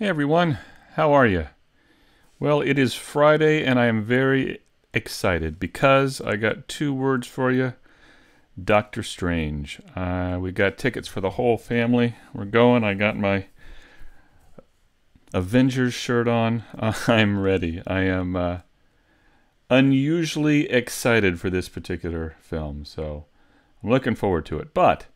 Hey everyone, how are you? Well, it is Friday and I am very excited because I got two words for you. Doctor Strange. We got tickets for the whole family. We're going. I got my Avengers shirt on. I'm ready. I am unusually excited for this particular film, so I'm looking forward to it. But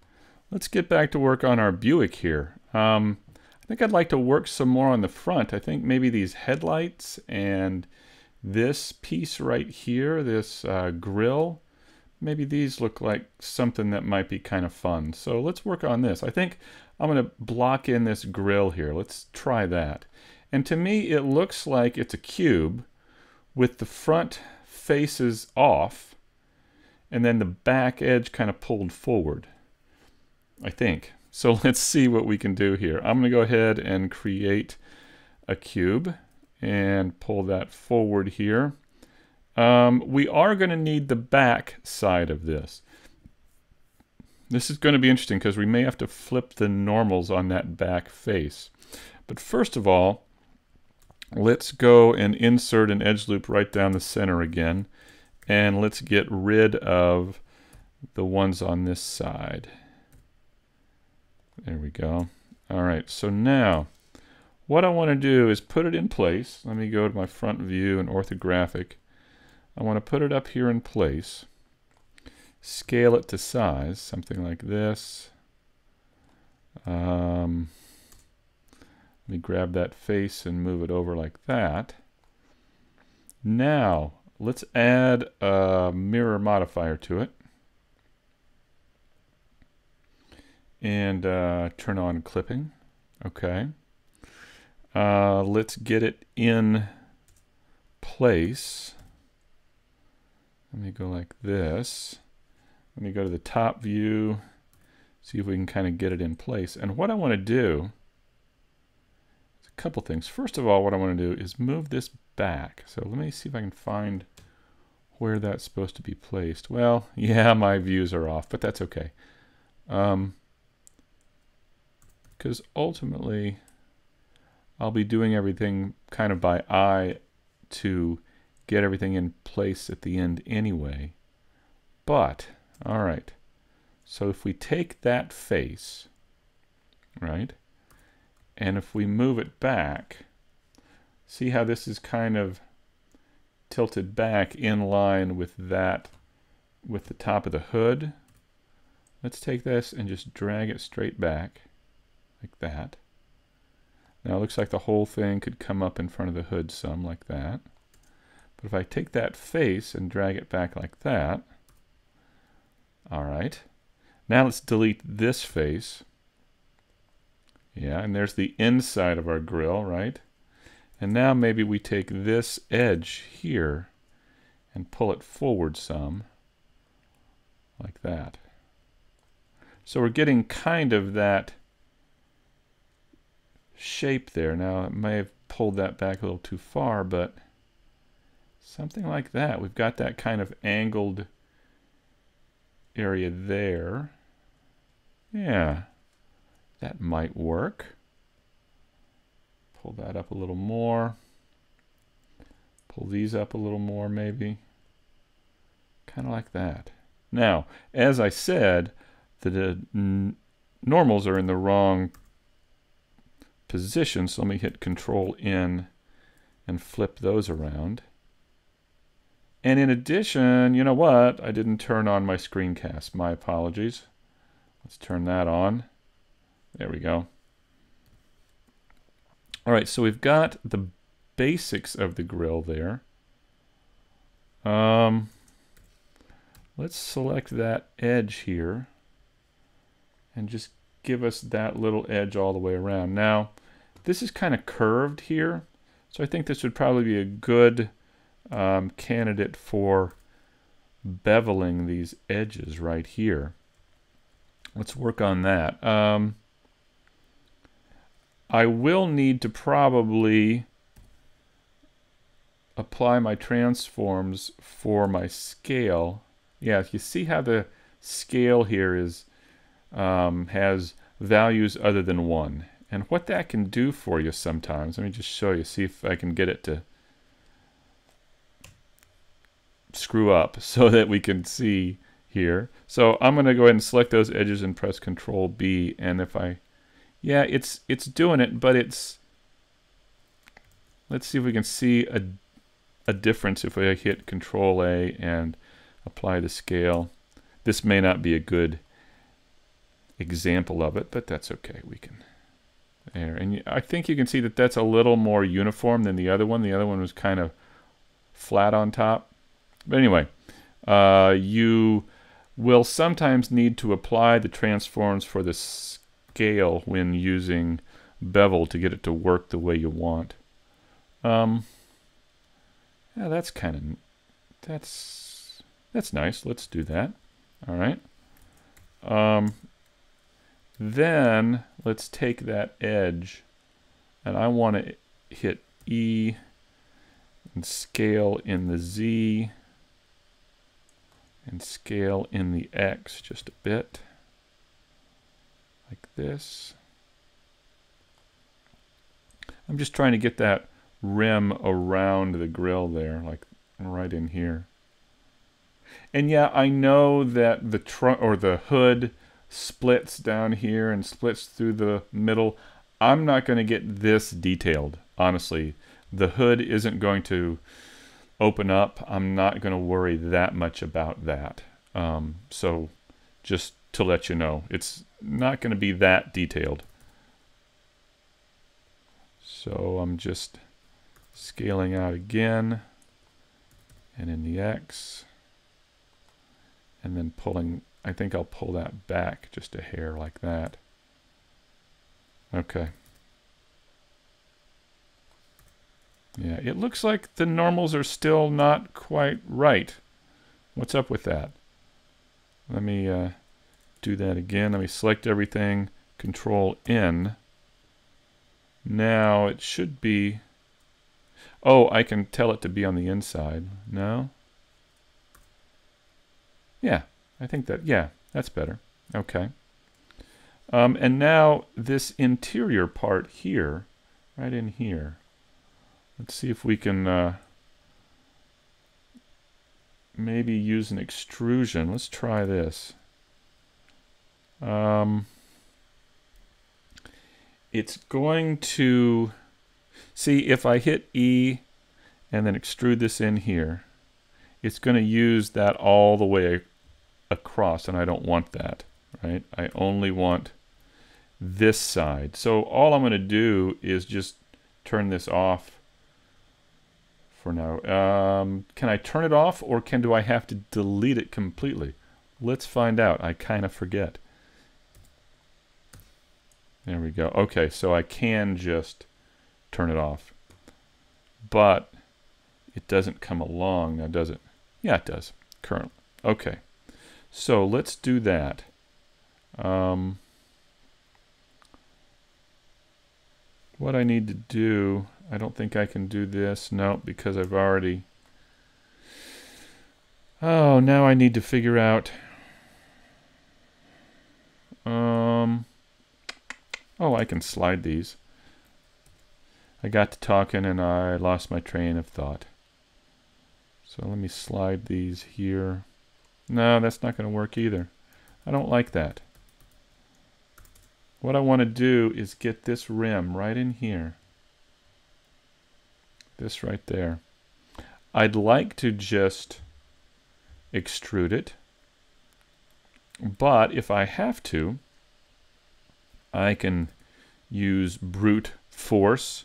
let's get back to work on our Buick here. I think I'd like to work some more on the front. I think maybe these headlights and this piece right here, this grill, maybe these look like something that might be kind of fun. So let's work on this. I think I'm going to block in this grill here. Let's try that. And to me, it looks like it's a cube with the front faces off and then the back edge kind of pulled forward, I think. So let's see what we can do here. I'm going to go ahead and create a cube and pull that forward here. We are going to need the back side of this. This is going to be interesting because we may have to flip the normals on that back face. But first of all, let's go and insert an edge loop right down the center again. And let's get rid of the ones on this side. There we go. All right, so now what I want to do is put it in place. Let me go to my front view and orthographic. I want to put it up here in place, scale it to size, something like this. Let me grab that face and move it over like that. Now let's add a mirror modifier to it. And turn on clipping. Okay. Let's get it in place. Let me go like this. Let me go to the top view. See if we can kind of get it in place. And what I want to do is a couple things. First of all, what I want to do is move this back. So let me see if I can find where that's supposed to be placed. Well, yeah, my views are off, but that's okay. Because ultimately I'll be doing everything kind of by eye to get everything in place at the end anyway. But, all right, so if we take that face, right, and if we move it back, see how this is kind of tilted back in line with that, with the top of the hood. Let's take this and just drag it straight back. Like that. Now it looks like the whole thing could come up in front of the hood some like that. But if I take that face and drag it back like that, all right. Now let's delete this face. Yeah, and there's the inside of our grill, right? And now maybe we take this edge here and pull it forward some like that. So we're getting kind of that shape there. Now it may have pulled that back a little too far, but something like that. We've got that kind of angled area there. Yeah, that might work. Pull that up a little more. Pull these up a little more maybe. Kind of like that. Now, as I said, the normals are in the wrong position, so let me hit Control N and flip those around. And in addition, you know what? I didn't turn on my screencast. My apologies. Let's turn that on. There we go. All right, so we've got the basics of the grill there. Let's select that edge here and just give us that little edge all the way around. Now, this is kind of curved here, so I think this would probably be a good candidate for beveling these edges right here. Let's work on that. I will need to probably apply my transforms for my scale. Yeah, if you see how the scale here is has values other than 1, and what that can do for you sometimes. Let me just show you, see if I can get it to screw up so that we can see here. So I'm going to go ahead and select those edges and press Control B, and if I, yeah, it's doing it, but it's, let's see if we can see a difference if I hit Control A and apply the scale. This may not be a good example of it, but that's okay. We can there, and I think you can see that that's a little more uniform than the other one. The other one was kind of flat on top. But anyway, you will sometimes need to apply the transforms for the scale when using bevel to get it to work the way you want. Yeah, that's kind of, that's nice. Let's do that. All right. Then let's take that edge, and I want to hit E and scale in the Z and scale in the X just a bit, like this. I'm just trying to get that rim around the grill there, like right in here. And yeah, I know that the trunk or the hood splits down here and splits through the middle. I'm not going to get this detailed, honestly. The hood isn't going to open up. I'm not going to worry that much about that. So just to let you know, it's not going to be that detailed. So I'm just scaling out again and in the X, and then pulling, I think I'll pull that back just a hair like that. Okay. Yeah, it looks like the normals are still not quite right. What's up with that? Let me do that again. Let me select everything, Control N. Now it should be, oh, I can tell it to be on the inside. No? Yeah, I think that, yeah, that's better. Okay. And now this interior part here, right in here, let's see if we can maybe use an extrusion. Let's try this. It's going to, see if I hit E and then extrude this in here, it's going to use that all the way across, and I don't want that, right? I only want this side. So all I'm going to do is just turn this off for now. Can I turn it off, or do I have to delete it completely? Let's find out. I kind of forget. There we go. Okay, so I can just turn it off, but it doesn't come along now, does it? Yeah, it does currently. Okay, so let's do that. What I need to do, I don't think I can do this. No, because I've already, oh, now I need to figure out, oh, I can slide these. I got to talking and I lost my train of thought. So let me slide these here. No, that's not going to work either. I don't like that. What I want to do is get this rim right in here. This right there. I'd like to just extrude it, but if I have to, I can use brute force.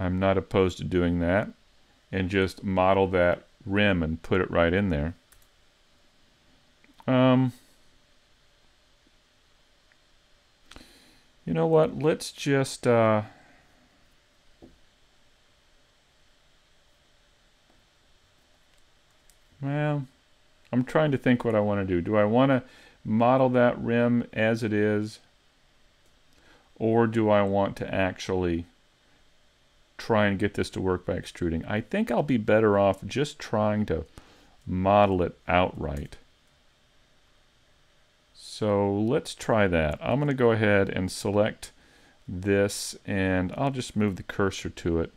I'm not opposed to doing that, and just model that rim and put it right in there. You know what? Let's just well, I'm trying to think what I want to do. Do I want to model that rim as it is, or do I want to actually try and get this to work by extruding? I think I'll be better off just trying to model it outright. So let's try that. I'm going to go ahead and select this, and I'll just move the cursor to it.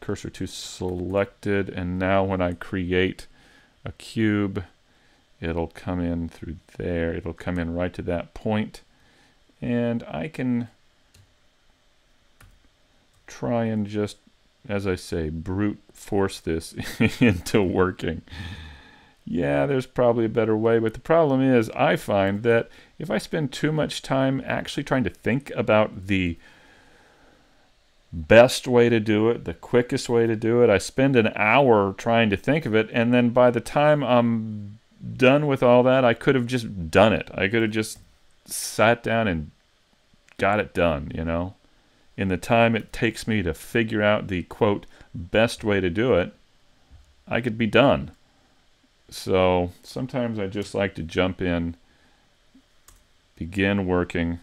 Cursor to selected, and now when I create a cube, it'll come in through there. It'll come in right to that point, and I can try and just, as I say, brute force this into working. Yeah, there's probably a better way, but the problem is I find that if I spend too much time actually trying to think about the best way to do it, the quickest way to do it, I spend an hour trying to think of it, and then by the time I'm done with all that, I could have just done it. I could have just sat down and got it done, you know? In the time it takes me to figure out the, quote, best way to do it, I could be done. So sometimes I just like to jump in, begin working,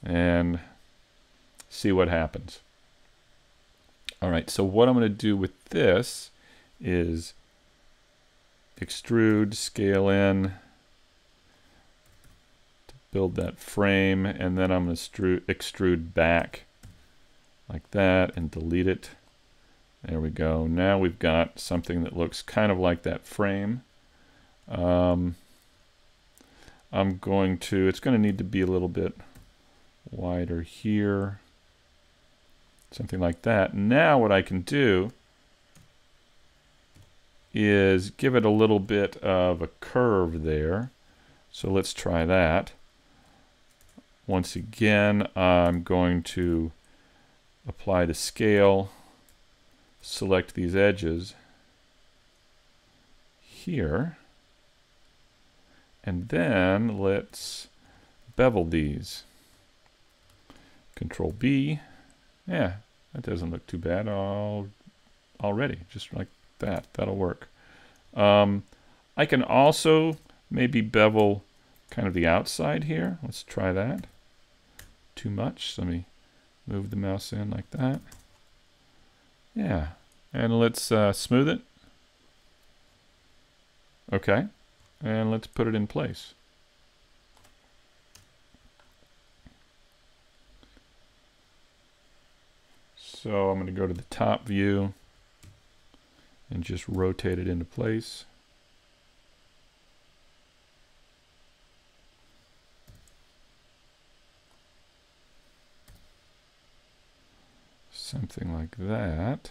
and see what happens. All right, so what I'm going to do with this is extrude, scale in, to build that frame, and then I'm going to extrude back like that and delete it. There we go. Now we've got something that looks kind of like that frame. I'm going to, it's going to need to be a little bit wider here. Something like that. Now what I can do is give it a little bit of a curve there. So let's try that. Once again, I'm going to apply the scale, select these edges here, and then let's bevel these. Control B. Yeah, that doesn't look too bad already, just like that. That'll work. I can also maybe bevel kind of the outside here. Let's try that. Too much. Let me move the mouse in like that. Yeah, and let's smooth it. Okay, and let's put it in place. So I'm going to go to the top view and just rotate it into place. Something like that.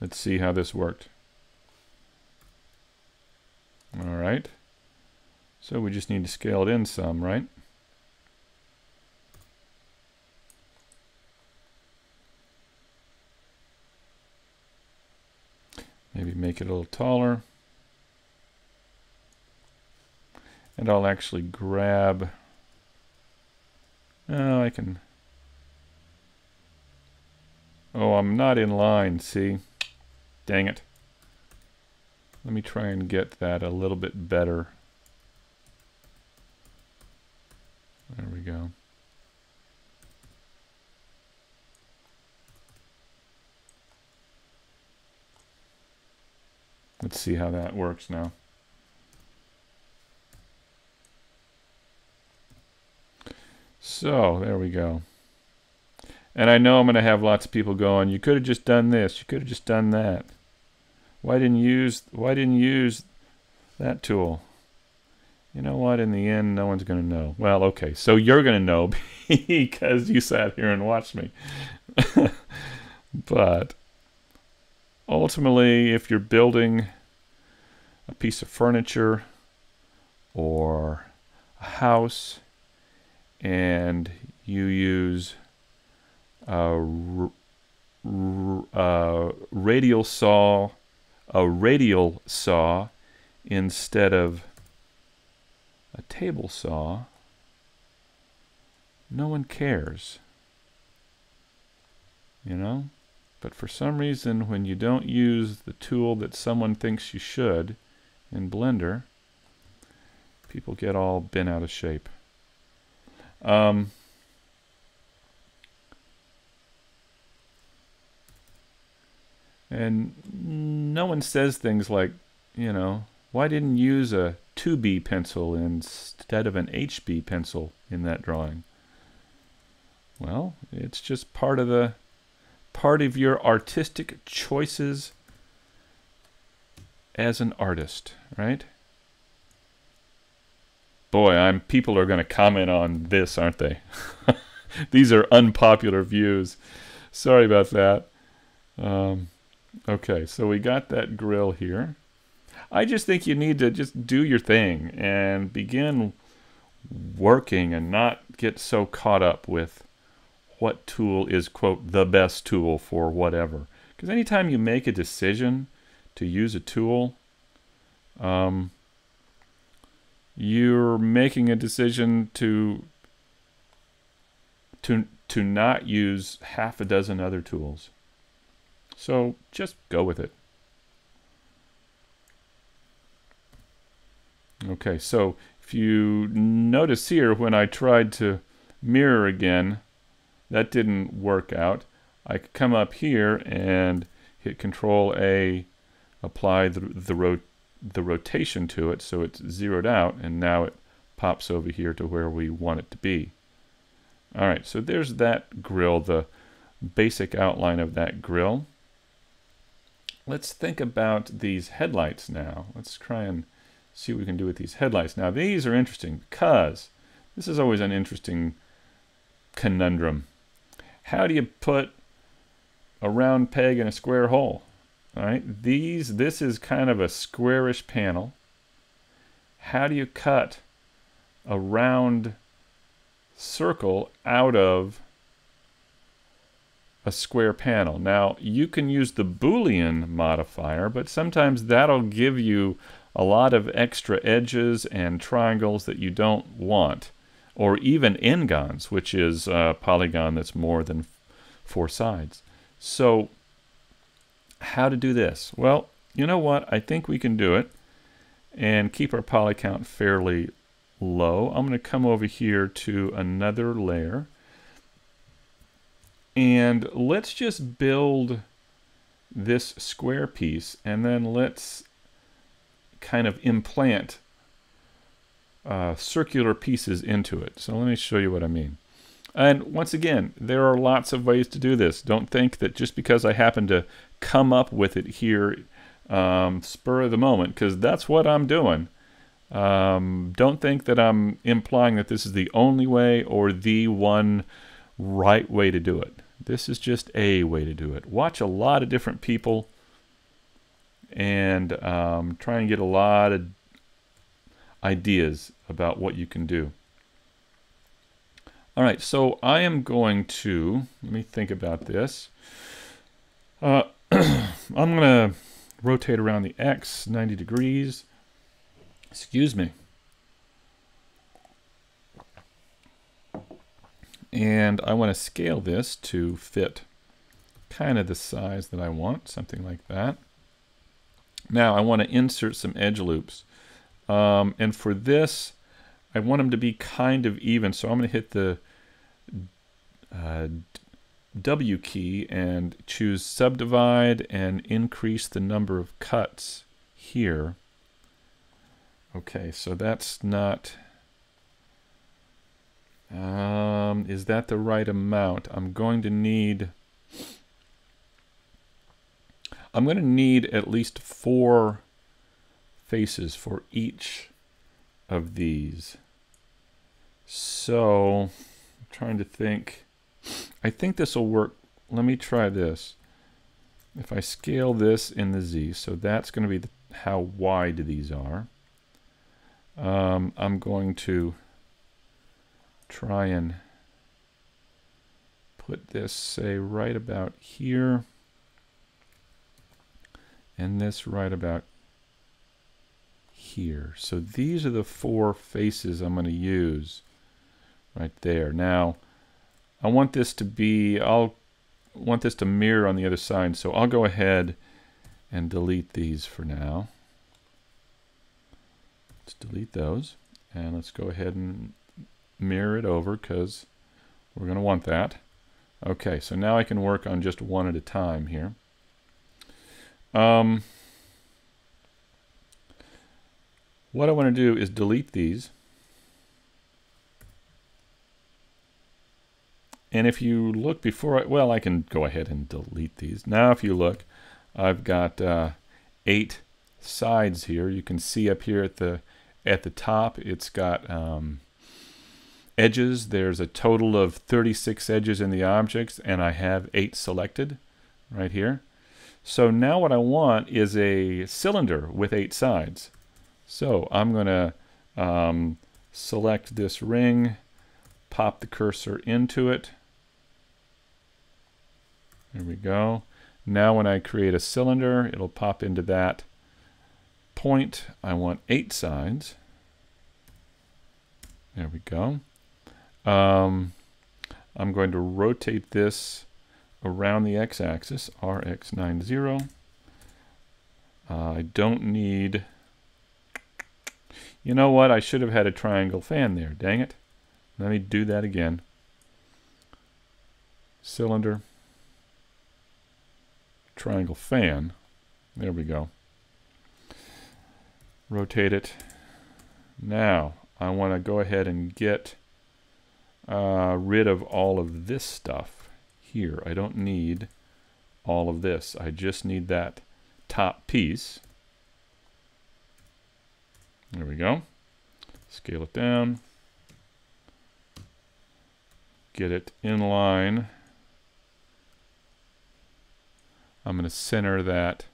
Let's see how this worked. All right. So we just need to scale it in some, right? Maybe make it a little taller. And I'll actually grab... Oh, I can... Oh, I'm not in line, see? Dang it. Let me try and get that a little bit better. There we go. Let's see how that works now. So, there we go. And I know I'm going to have lots of people going, you could have just done this, you could have just done that. Why didn't you use that tool? You know what, in the end, no one's going to know. Well, okay, so you're going to know because you sat here and watched me. But ultimately, if you're building a piece of furniture or a house and you use a radial saw instead of a table saw, no one cares, you know? But for some reason, when you don't use the tool that someone thinks you should in Blender, people get all bent out of shape. And no one says things like, you know, why didn't you use a 2B pencil instead of an HB pencil in that drawing? Well, it's just part of your artistic choices as an artist, right? Boy, people are going to comment on this, aren't they? These are unpopular views. Sorry about that. Okay, so we got that grill here. I just think you need to just do your thing and begin working and not get so caught up with what tool is, quote, the best tool for whatever. Because anytime you make a decision to use a tool, you're making a decision to not use half a dozen other tools. So just go with it. Okay, so if you notice here, when I tried to mirror again, that didn't work out. I could come up here and hit Control A, apply the rotation to it so it's zeroed out, and now it pops over here to where we want it to be. All right, so there's that grill, the basic outline of that grill. Let's think about these headlights now. Let's try and see what we can do with these headlights. Now, these are interesting because this is always an interesting conundrum. How do you put a round peg in a square hole? All right, this is kind of a squarish panel. How do you cut a round circle out of a square panel? Now, you can use the Boolean modifier, but sometimes that'll give you a lot of extra edges and triangles that you don't want, or even n-gons, which is a polygon that's more than 4 sides. So how to do this? Well, you know what? I think we can do it and keep our poly count fairly low. I'm going to come over here to another layer, and let's just build this square piece, and then let's kind of implant circular pieces into it. So let me show you what I mean. And once again, there are lots of ways to do this. Don't think that just because I happen to come up with it here spur of the moment, because that's what I'm doing. Don't think that I'm implying that this is the only way or the one right way to do it. This is just a way to do it. Watch a lot of different people and try and get a lot of ideas about what you can do. All right, so I am going to, let me think about this. I'm going to rotate around the X 90 degrees. Excuse me. And I want to scale this to fit kind of the size that I want, something like that. Now I want to insert some edge loops. And for this, I want them to be kind of even. So I'm going to hit the W key and choose subdivide and increase the number of cuts here. Okay, so that's not, is that the right amount? I'm going to need at least 4 faces for each of these. So I'm trying to think. I think this will work. Let me try this. If I scale this in the Z, so that's going to be how wide these are. I'm going to try and put this, say, right about here, and this right about here. So these are the 4 faces I'm going to use right there. Now, I want this to be, I'll want this to mirror on the other side, so I'll go ahead and delete these for now. Let's delete those, and let's go ahead and mirror it over, because we're going to want that. Okay, so now I can work on just one at a time here. What I want to do is delete these. And if you look before, well, I can go ahead and delete these. Now if you look, I've got 8 sides here. You can see up here at the top, it's got edges. There's a total of 36 edges in the objects, and I have 8 selected right here. So now what I want is a cylinder with 8 sides. So I'm going to select this ring, pop the cursor into it. There we go. Now when I create a cylinder, it'll pop into that point. I want 8 sides. There we go. I'm going to rotate this around the x-axis, RX90. I don't need... You know what? I should have had a triangle fan there. Dang it. Let me do that again. Cylinder. Triangle fan. There we go. Rotate it. Now, I want to go ahead and get rid of all of this stuff here. I don't need all of this. I just need that top piece. There we go. Scale it down. Get it in line. I'm going to center that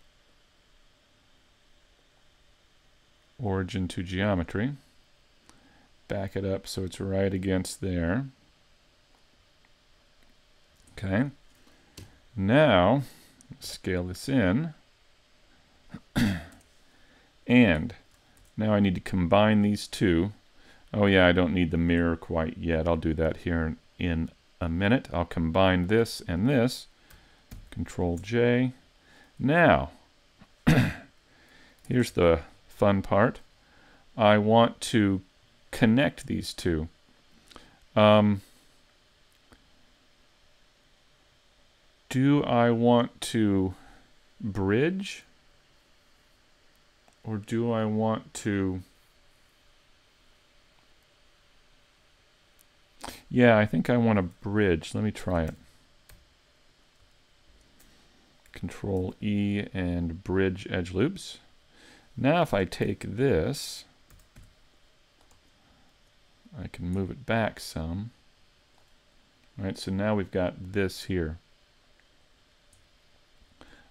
origin to geometry. Back it up so it's right against there. Okay. Now, scale this in. And now I need to combine these two. Oh yeah, I don't need the mirror quite yet. I'll do that here in a minute. I'll combine this and this. Control J. Now, here's the fun part. I want to connect these two. Do I want to bridge? Or do I want to... Yeah, I think I want to bridge. Let me try it. Control E and bridge edge loops. Now if I take this, I can move it back some. All right, so now we've got this here.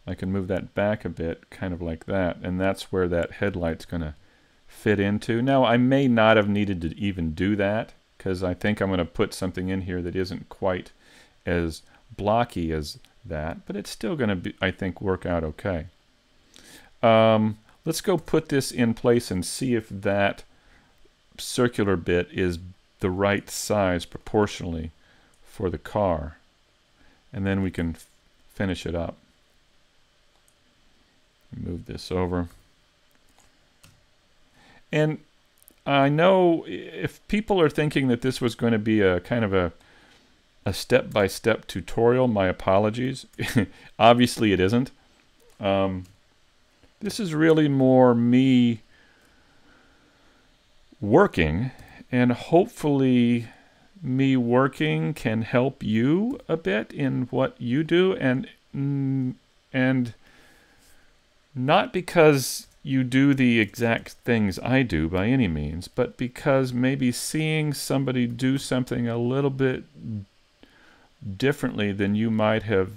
I can move that back a bit, kind of like that, and that's where that headlight's going to fit into. Now, I may not have needed to even do that, because I think I'm going to put something in here that isn't quite as blocky as that, but it's still going to, be, I think, work out okay. Let's go put this in place and see if that circular bit is the right size proportionally for the car, and then we can finish it up. Move this over. And I know if people are thinking that this was going to be a kind of a step-by-step tutorial, my apologies. Obviously it isn't. This is really more me working, and hopefully me working can help you a bit in what you do, and not because you do the exact things I do by any means, but because maybe seeing somebody do something a little bit differently than you might have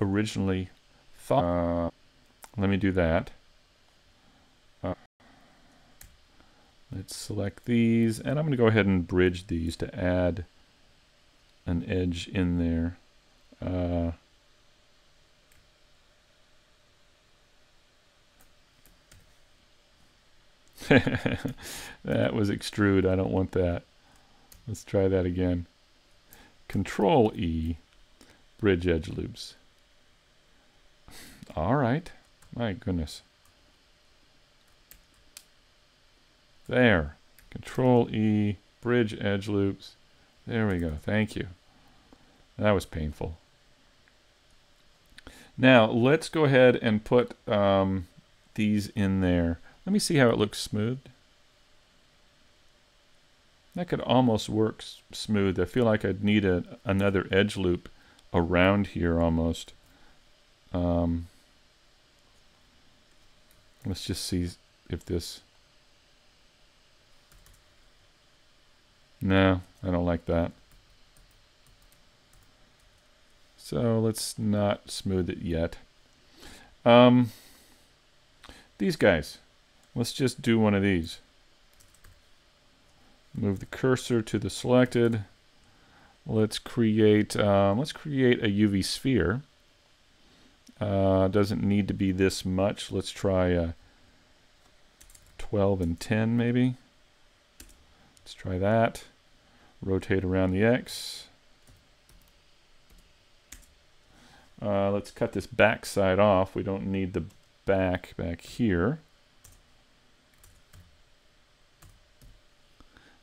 originally thought. Let me do that. Let's select these, and I'm going to go ahead and bridge these to add an edge in there. That was extrude. I don't want that. Let's try that again. Control E, bridge edge loops. All right. My goodness. There. Control E, bridge edge loops. There we go. Thank you. That was painful. Now, let's go ahead and put these in there. Let me see how it looks smooth. That could almost work smooth. I feel like I'd need another edge loop around here almost. Let's just see if this... No, I don't like that. So let's not smooth it yet. These guys. Let's just do one of these. Move the cursor to the selected. Let's create a UV sphere. Doesn't need to be this much. Let's try 12 and 10 maybe. Let's try that. Rotate around the X. Let's cut this back side off. We don't need the back here.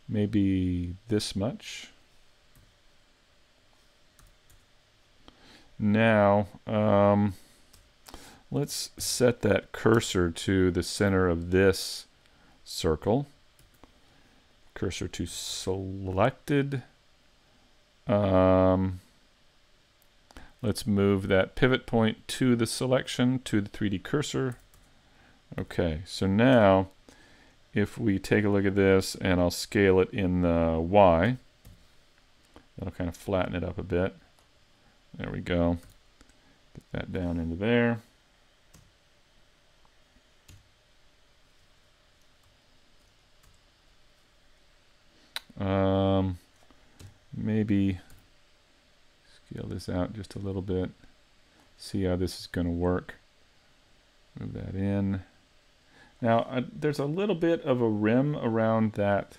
Maybe this much. Now, let's set that cursor to the center of this circle. Cursor to selected. Let's move that pivot point to the selection, to the 3D cursor. Okay, so now if we take a look at this, and I'll scale it in the Y, that'll kind of flatten it up a bit. There we go. Get that down into there. Maybe scale this out just a little bit. See how this is going to work. Move that in. Now, there's a little bit of a rim around that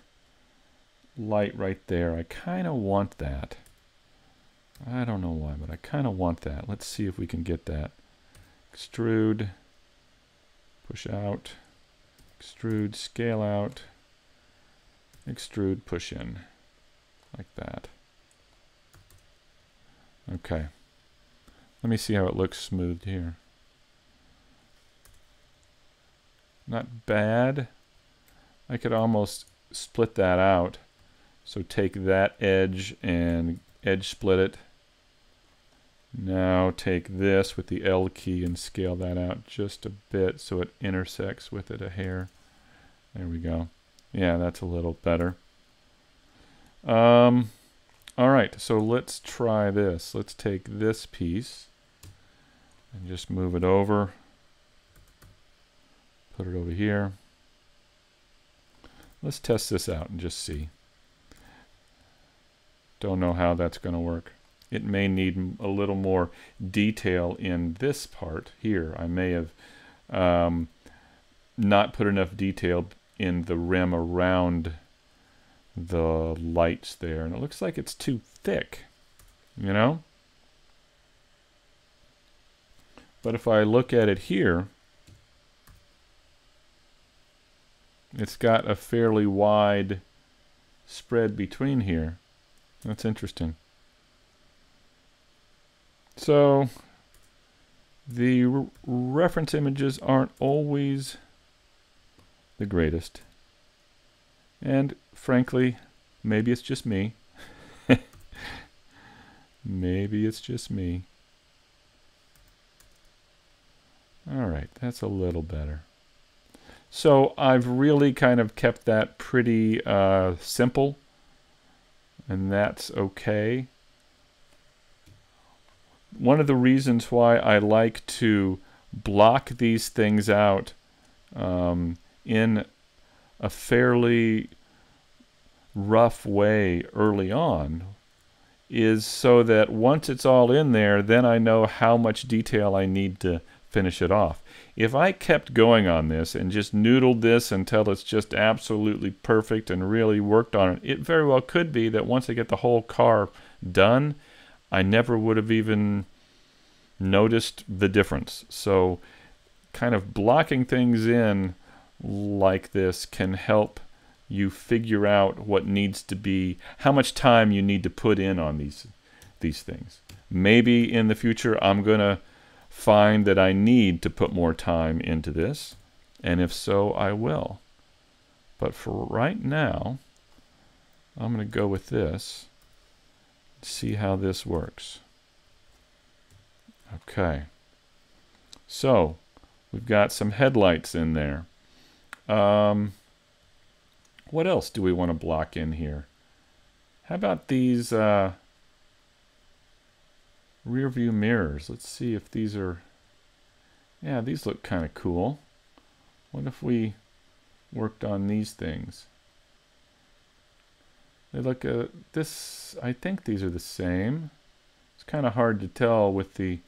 light right there. I kind of want that. I don't know why, but I kind of want that. Let's see if we can get that. Extrude, push out, extrude, scale out, extrude, push in, like that. Okay. Let me see how it looks smoothed here. Not bad. I could almost split that out. So take that edge and edge split it. Now take this with the L key and scale that out just a bit so it intersects with it a hair. There we go. Yeah, that's a little better. All right, so let's try this. Let's take this piece and just move it over. Put it over here. Let's test this out and just see. Don't know how that's going to work. It may need a little more detail in this part here. I may have not put enough detail in the rim around the lights there. And it looks like it's too thick, you know? But if I look at it here, it's got a fairly wide spread between here. That's interesting. So the reference images aren't always the greatest. And frankly, maybe it's just me. Maybe it's just me. All right, that's a little better. So I've really kind of kept that pretty simple, and that's okay. One of the reasons why I like to block these things out in a fairly rough way early on is so that once it's all in there, then I know how much detail I need to finish it off. If I kept going on this and just noodled this until it's just absolutely perfect and really worked on it, it very well could be that once I get the whole car done, I never would have even noticed the difference. So kind of blocking things in like this can help you figure out what needs to be, how much time you need to put in on these things. Maybe in the future I'm going to find that I need to put more time into this, and if so, I will. But for right now, I'm going to go with this. See how this works. Okay. So we've got some headlights in there. What else do we want to block in here? How about these rear view mirrors? Let's see if these are... Yeah, these look kind of cool. What if we worked on these things? They look this. I think these are the same. It's kind of hard to tell with the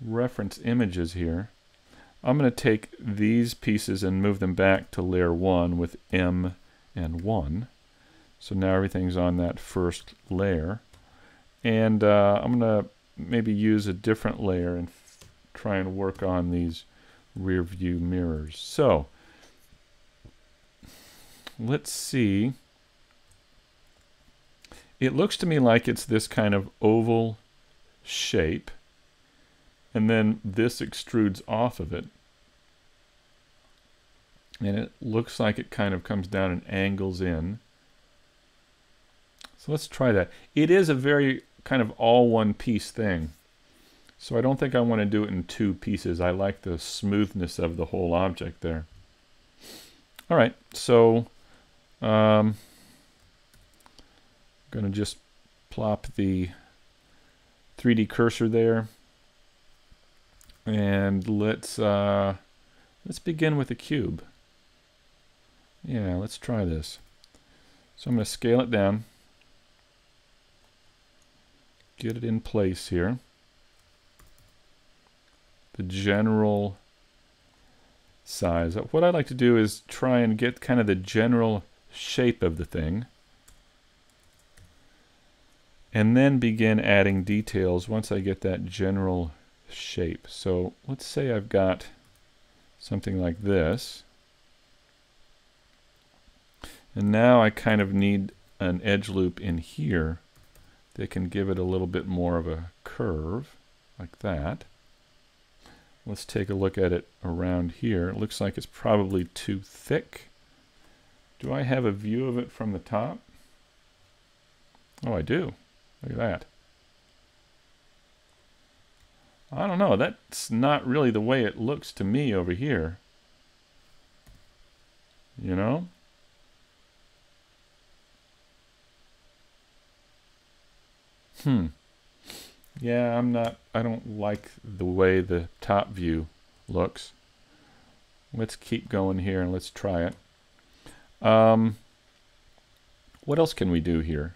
reference images here. I'm going to take these pieces and move them back to layer 1 with M and 1. So now everything's on that first layer. And I'm going to maybe use a different layer and try and work on these rear view mirrors. So let's see. It looks to me like it's this kind of oval shape, and then this extrudes off of it, and it looks like it kind of comes down and angles in. So let's try that. It is a very kind of all one piece thing, so I don't think I want to do it in two pieces. I like the smoothness of the whole object there. All right, so I'm going to just plop the 3D cursor there, and let's begin with a cube. Yeah, let's try this. So I'm going to scale it down, get it in place here. The general size. What I like to do is try and get kind of the general shape of the thing, and then begin adding details once I get that general shape. So let's say I've got something like this, and now I kind of need an edge loop in here that can give it a little bit more of a curve, like that. Let's take a look at it around here. It looks like it's probably too thick. Do I have a view of it from the top? Oh, I do. Look at that. I don't know. That's not really the way it looks to me over here. You know? Yeah, I don't like the way the top view looks. Let's keep going here and let's try it. What else can we do here?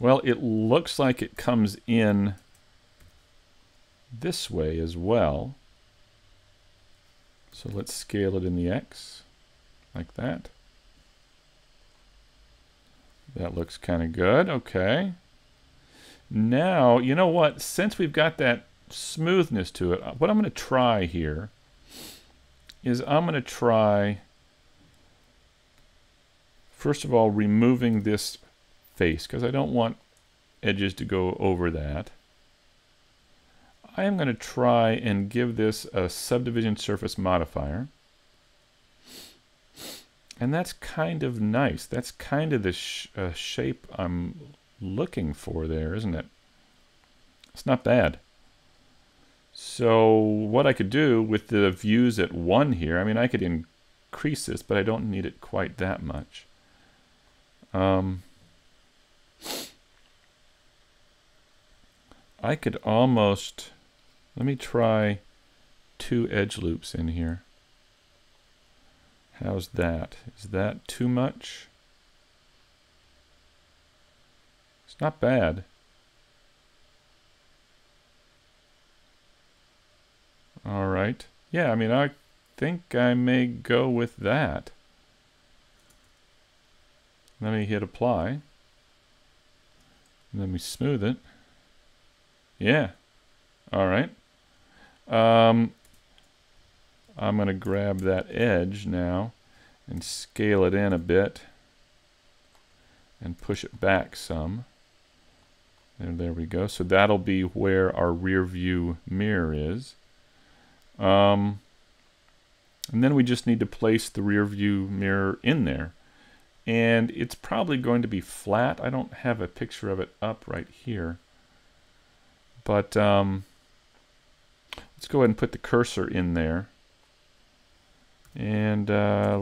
Well, it looks like it comes in this way as well. So let's scale it in the X, like that. That looks kind of good. Okay. Now, you know what? Since we've got that smoothness to it, what I'm going to try here is I'm going to try, first of all, removing this face, because I don't want edges to go over that. I am going to try and give this a subdivision surface modifier. And that's kind of nice. That's kind of the shape I'm looking for there, isn't it? It's not bad. So what I could do with the views at 1 here, I mean, I could increase this, but I don't need it quite that much. I could almost, let me try 2 edge loops in here. How's that? Is that too much? It's not bad. All right. Yeah, I mean, I think I may go with that. Let me hit apply. Let me smooth it. Yeah. All right. I'm going to grab that edge now and scale it in a bit and push it back some. And there we go. So that'll be where our rear view mirror is. And then we just need to place the rear view mirror in there. and it's probably going to be flat. I don't have a picture of it up right here, but let's go ahead and put the cursor in there, and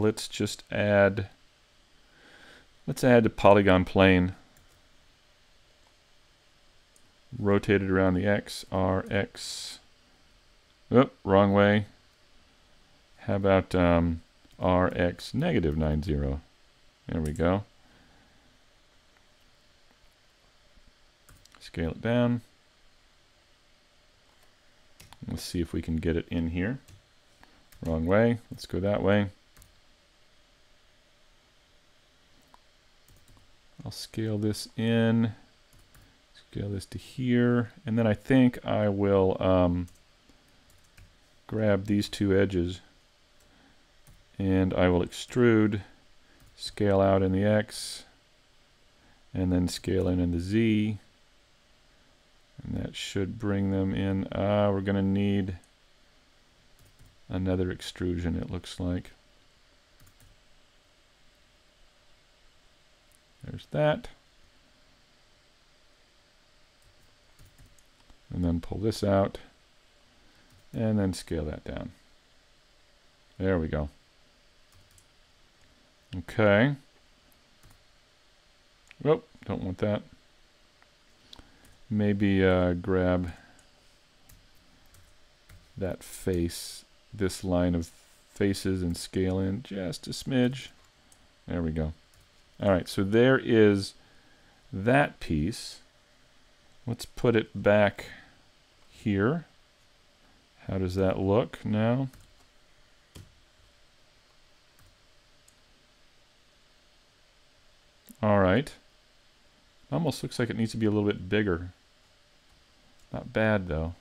let's just add, let's add the polygon plane, rotated around the X, R, X, oh, wrong way. How about RX negative 90? There we go. Scale it down. Let's see if we can get it in here. Wrong way. Let's go that way. I'll scale this in. Scale this to here. And then I think I will grab these two edges, and I will extrude, scale out in the X, and then scale in the Z, and that should bring them in. We're gonna need another extrusion, it looks like. There's that, and then pull this out, and then scale that down. There we go. Okay. Oh, don't want that. Maybe grab that face, this line of faces, and scale in just a smidge. There we go. All right, so there is that piece. Let's put it back here. How does that look now? All right. Almost looks like it needs to be a little bit bigger. Not bad, though.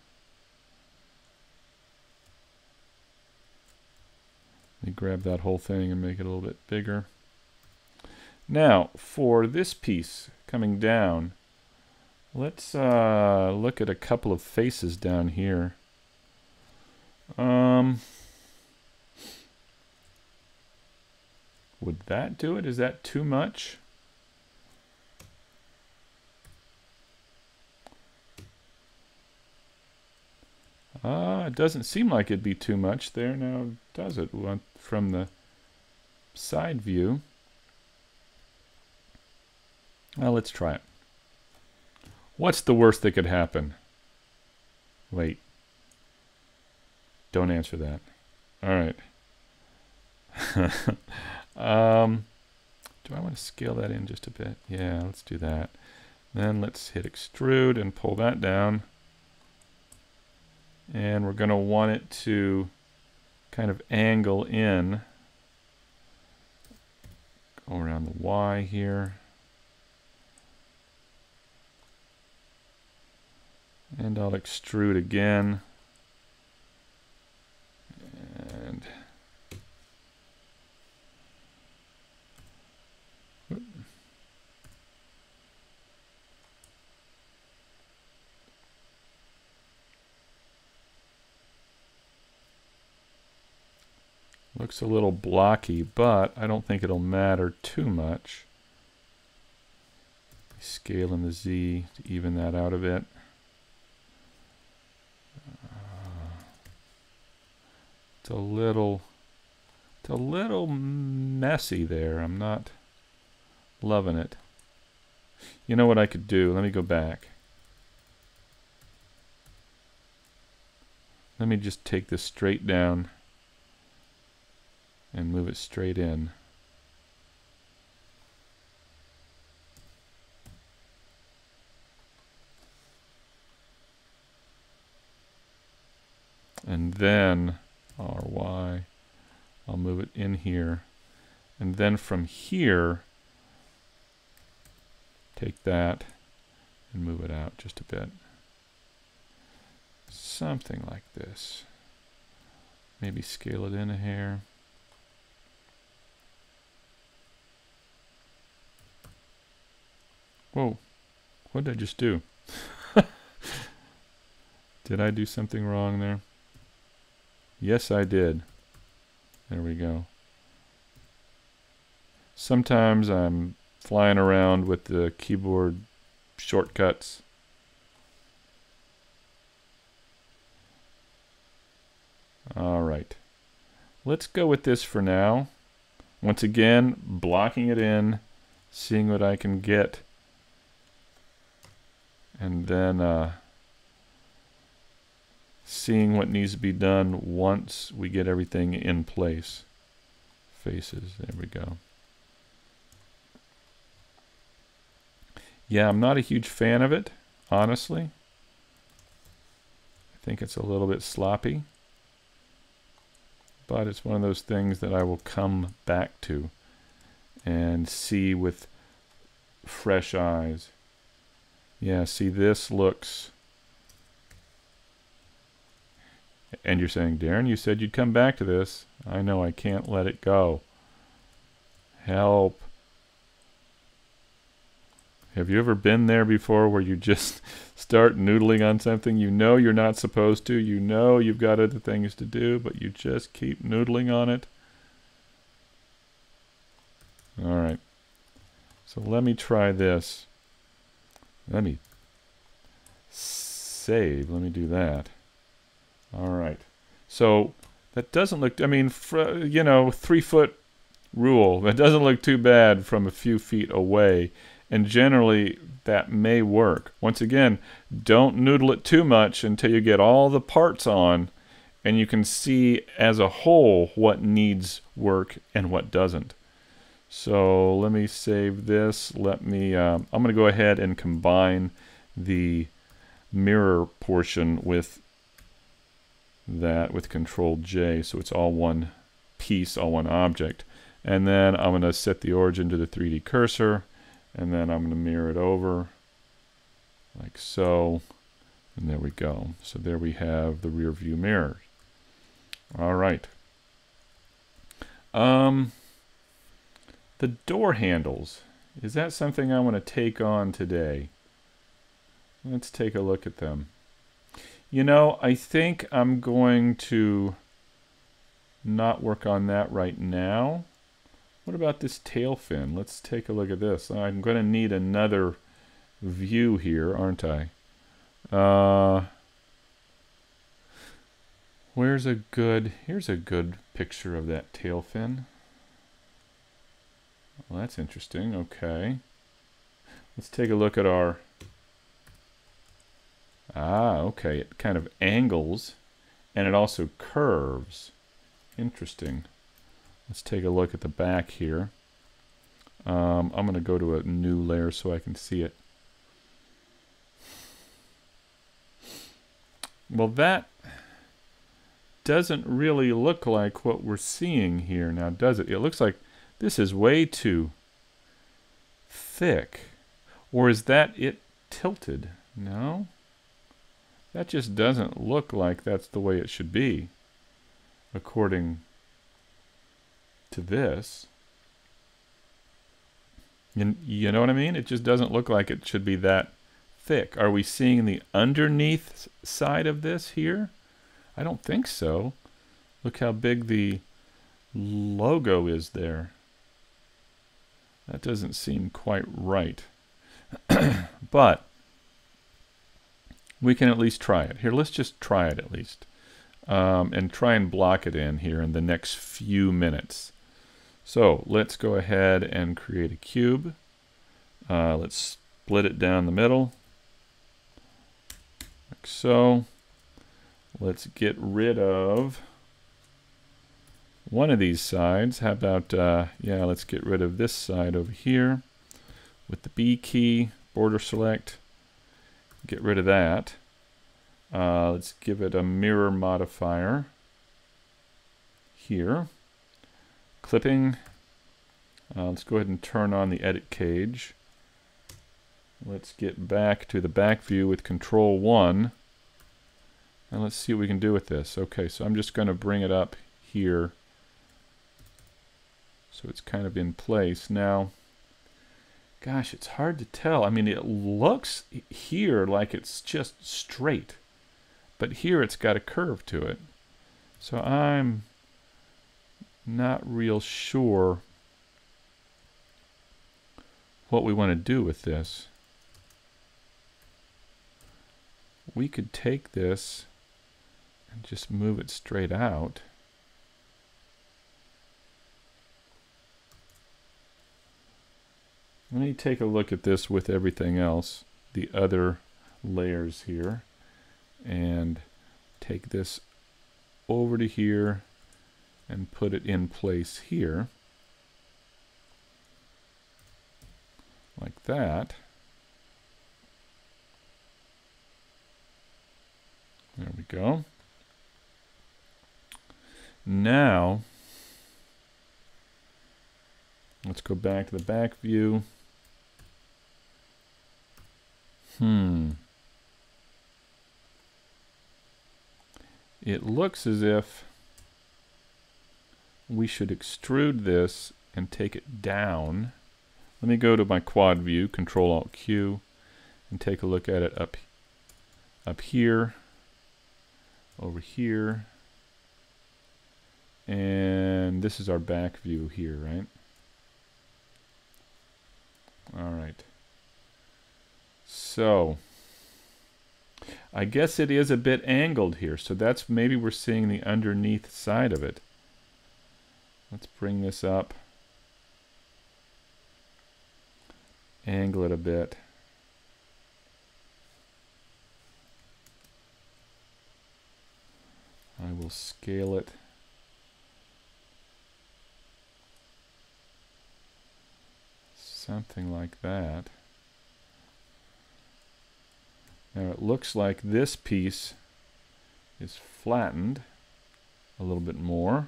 Let me grab that whole thing and make it a little bit bigger. Now, for this piece coming down, let's look at a couple of faces down here. Would that do it? Is that too much? It doesn't seem like it'd be too much there now, does it? From the side view. Well, let's try it. What's the worst that could happen? Wait. Don't answer that. All right. Do I want to scale that in just a bit? Yeah, let's do that. Then let's hit extrude and pull that down. And we're going to want it to kind of angle in. Go around the Y here. And I'll extrude again. And looks a little blocky, but I don't think it'll matter too much. Scale in the Z to even that out a bit. It's a little messy there. I'm not loving it. You know what I could do? Let me go back. Let me just take this straight down and move it straight in. And then RY, I'll move it in here. And then from here, take that and move it out just a bit. Something like this. Maybe scale it in a hair. Whoa, what did I just do? Did I do something wrong there? Yes, I did. There we go. Sometimes I'm flying around with the keyboard shortcuts. All right, let's go with this for now. Once again, blocking it in, seeing what I can get, and then seeing what needs to be done once we get everything in place. Faces, there we go. Yeah, I'm not a huge fan of it, honestly. I think it's a little bit sloppy. But it's one of those things that I will come back to and see with fresh eyes. Yeah, see, this looks... And you're saying, Darrin, you said you'd come back to this. I know, I can't let it go. Help. Have you ever been there before where you just start noodling on something? You know you're not supposed to. You know you've got other things to do, but you just keep noodling on it. All right. So let me try this. Let me save. Let me do that. All right. So that doesn't look, I mean, you know, 3 foot rule. That doesn't look too bad from a few feet away. And generally, that may work. Once again, don't noodle it too much until you get all the parts on and you can see as a whole what needs work and what doesn't. So let me save this. Let me, I'm going to go ahead and combine the mirror portion with that with Control J, so it's all one piece, all one object. And then I'm going to set the origin to the 3D cursor. And then I'm going to mirror it over like so. And there we go. So there we have the rear view mirror. All right. The door handles. Is that something I want to take on today? Let's take a look at them. You know, I think I'm going to not work on that right now. What about this tail fin? Let's take a look at this. I'm going to need another view here, aren't I? Where's a good... Here's a good picture of that tail fin. Well, that's interesting. Okay. Let's take a look at our... Ah, okay. It kind of angles, and it also curves. Interesting. Let's take a look at the back here. I'm going to go to a new layer so I can see it. Well, that doesn't really look like what we're seeing here now, does it? It looks like this is way too thick. Or is that it tilted? No? That just doesn't look like that's the way it should be, according to this. You know what I mean? It just doesn't look like it should be that thick. Are we seeing the underneath side of this here? I don't think so. Look how big the logo is there. That doesn't seem quite right. But we can at least try it. Here, let's just try it at least. And try and block it in here in the next few minutes. So let's go ahead and create a cube. Let's split it down the middle, like so. Let's get rid of one of these sides. How about, yeah, let's get rid of this side over here with the B key, border select, get rid of that. Let's give it a mirror modifier here. Clipping. Let's go ahead and turn on the edit cage. Let's get back to the back view with Control 1. And let's see what we can do with this. Okay, so I'm just going to bring it up here. So it's kind of in place. Now, gosh, it's hard to tell. I mean, it looks here like it's just straight. But here it's got a curve to it. So I'm not real sure what we want to do with this. We could take this and just move it straight out. Let me take a look at this with everything else, the other layers here, and take this over to here and put it in place here, like that. There we go. Now, let's go back to the back view. It looks as if we should extrude this and take it down. Let me go to my quad view, Control-Alt-Q, and take a look at it up here, over here, and this is our back view here, right? All right. So I guess it is a bit angled here, so that's maybe we're seeing the underneath side of it. Let's bring this up, angle it a bit. I will scale it. Something like that. Now it looks like this piece is flattened a little bit more.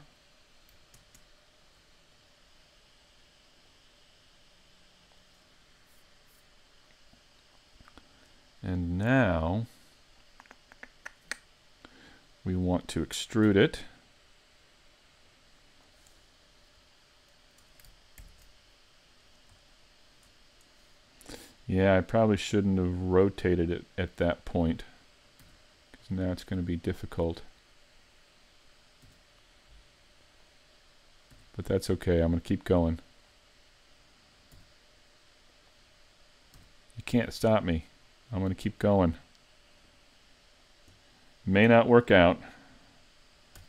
And now we want to extrude it. Yeah, I probably shouldn't have rotated it at that point, because now it's going to be difficult. But that's okay, I'm going to keep going. You can't stop me. I'm going to keep going. May not work out,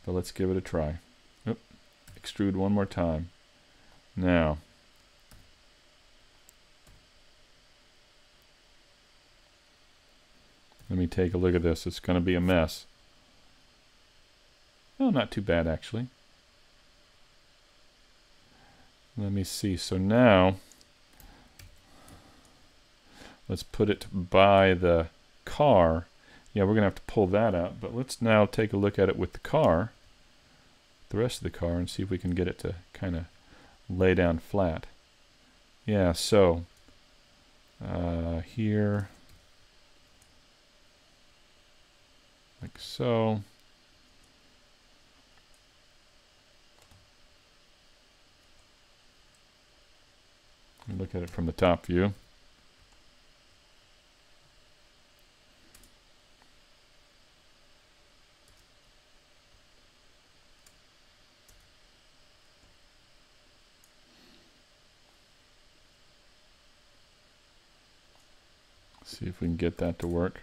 but let's give it a try. Oop. Extrude one more time. Now, let me take a look at this. It's going to be a mess. Oh, not too bad, actually. Let me see. So now, let's put it by the car. Yeah, we're going to have to pull that out, but let's now take a look at it with the car, the rest of the car, and see if we can get it to kind of lay down flat. Yeah, so here, like so. Look at it from the top view. See if we can get that to work.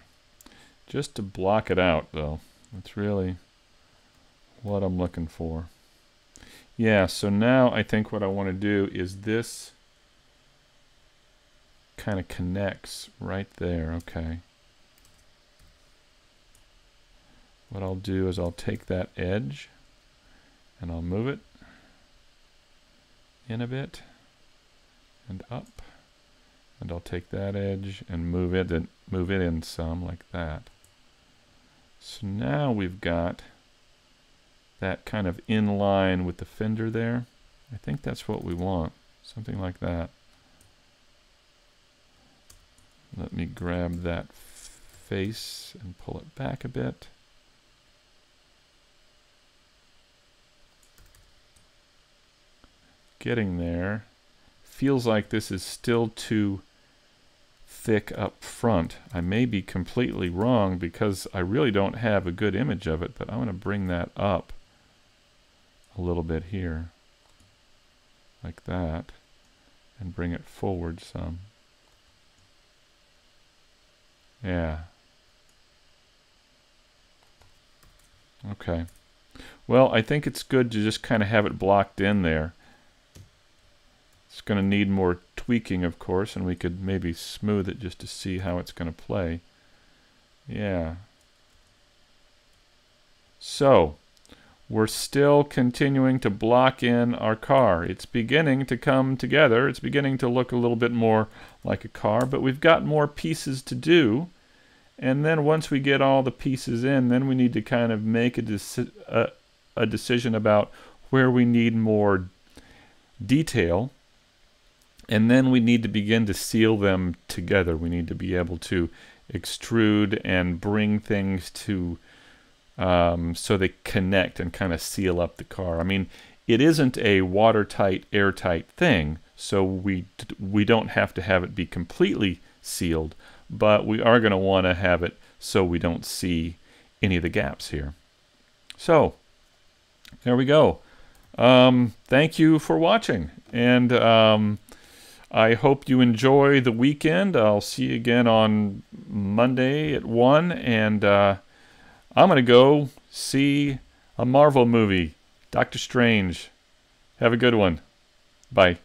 Just to block it out, though. That's really what I'm looking for. Yeah, so now I think what I want to do is this kind of connects right there. Okay. What I'll do is I'll take that edge and I'll move it in a bit and up. And I'll take that edge and move it in some, like that. So now we've got that kind of in line with the fender there. I think that's what we want, something like that. Let me grab that face and pull it back a bit. Getting there. Feels like this is still too thick up front. I may be completely wrong because I really don't have a good image of it, but I want to bring that up a little bit here, like that. and bring it forward some. Yeah. Okay. Well, I think it's good to just kind of have it blocked in there. It's going to need more tweaking, of course, and we could maybe smooth it just to see how it's going to play. Yeah. So, we're still continuing to block in our car. It's beginning to come together. It's beginning to look a little bit more like a car, but we've got more pieces to do. And then once we get all the pieces in, then we need to kind of make a decision about where we need more detail. And then we need to begin to seal them together. We need to be able to extrude and bring things to so they connect and kind of seal up the car. I mean, it isn't a watertight, airtight thing, so we don't have to have it be completely sealed, but we are going to want to have it so we don't see any of the gaps here. So, there we go. Thank you for watching, and I hope you enjoy the weekend. I'll see you again on Monday at 1, and I'm going to go see a Marvel movie, Doctor Strange. Have a good one. Bye.